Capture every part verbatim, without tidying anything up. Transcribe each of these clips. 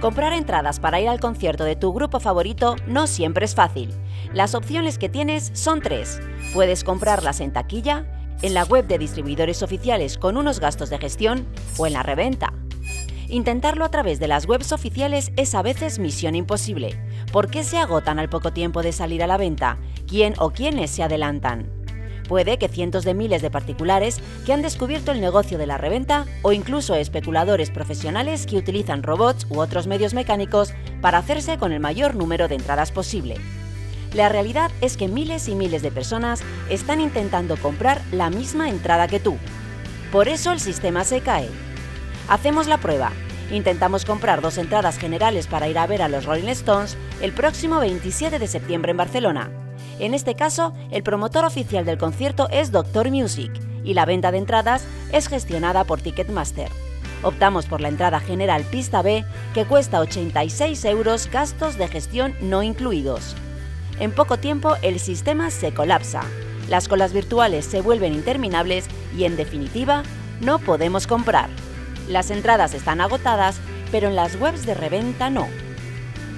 Comprar entradas para ir al concierto de tu grupo favorito no siempre es fácil. Las opciones que tienes son tres. Puedes comprarlas en taquilla, en la web de distribuidores oficiales con unos gastos de gestión o en la reventa. Intentarlo a través de las webs oficiales es a veces misión imposible. ¿Por qué se agotan al poco tiempo de salir a la venta? ¿Quién o quiénes se adelantan? Puede que cientos de miles de particulares que han descubierto el negocio de la reventa o incluso especuladores profesionales que utilizan robots u otros medios mecánicos para hacerse con el mayor número de entradas posible. La realidad es que miles y miles de personas están intentando comprar la misma entrada que tú. Por eso el sistema se cae. Hacemos la prueba. Intentamos comprar dos entradas generales para ir a ver a los Rolling Stones el próximo veintisiete de septiembre en Barcelona. En este caso, el promotor oficial del concierto es doctor Music y la venta de entradas es gestionada por Ticketmaster. Optamos por la entrada general Pista B, que cuesta ochenta y seis euros, gastos de gestión no incluidos. En poco tiempo, el sistema se colapsa, las colas virtuales se vuelven interminables y, en definitiva, no podemos comprar. Las entradas están agotadas, pero en las webs de reventa no.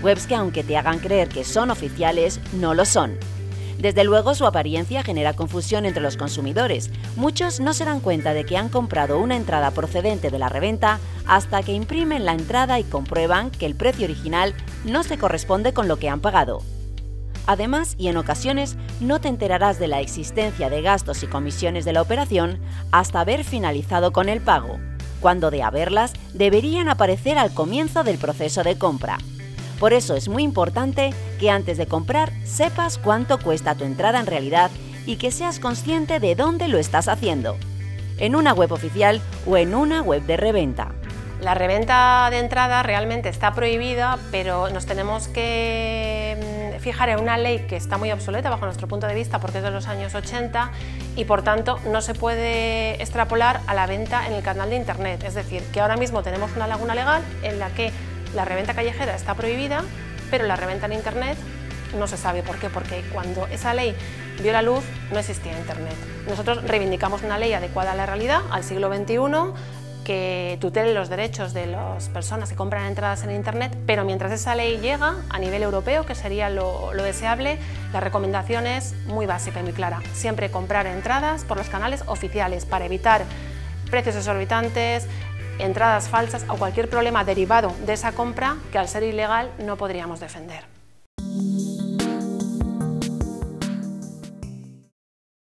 Webs que, aunque te hagan creer que son oficiales, no lo son. Desde luego, su apariencia genera confusión entre los consumidores. Muchos no se dan cuenta de que han comprado una entrada procedente de la reventa hasta que imprimen la entrada y comprueban que el precio original no se corresponde con lo que han pagado. Además, y en ocasiones, no te enterarás de la existencia de gastos y comisiones de la operación hasta haber finalizado con el pago, cuando de haberlas deberían aparecer al comienzo del proceso de compra. Por eso es muy importante que antes de comprar sepas cuánto cuesta tu entrada en realidad y que seas consciente de dónde lo estás haciendo, en una web oficial o en una web de reventa. La reventa de entrada realmente está prohibida, pero nos tenemos que fijar en una ley que está muy obsoleta bajo nuestro punto de vista porque es de los años ochenta y por tanto no se puede extrapolar a la venta en el canal de Internet. Es decir, que ahora mismo tenemos una laguna legal en la que la reventa callejera está prohibida, pero la reventa en Internet no se sabe por qué, porque cuando esa ley vio la luz no existía Internet. Nosotros reivindicamos una ley adecuada a la realidad, al siglo veintiuno, que tutele los derechos de las personas que compran entradas en Internet, pero mientras esa ley llega a nivel europeo, que sería lo, lo deseable, la recomendación es muy básica y muy clara. Siempre comprar entradas por los canales oficiales para evitar precios exorbitantes, entradas falsas o cualquier problema derivado de esa compra que al ser ilegal no podríamos defender.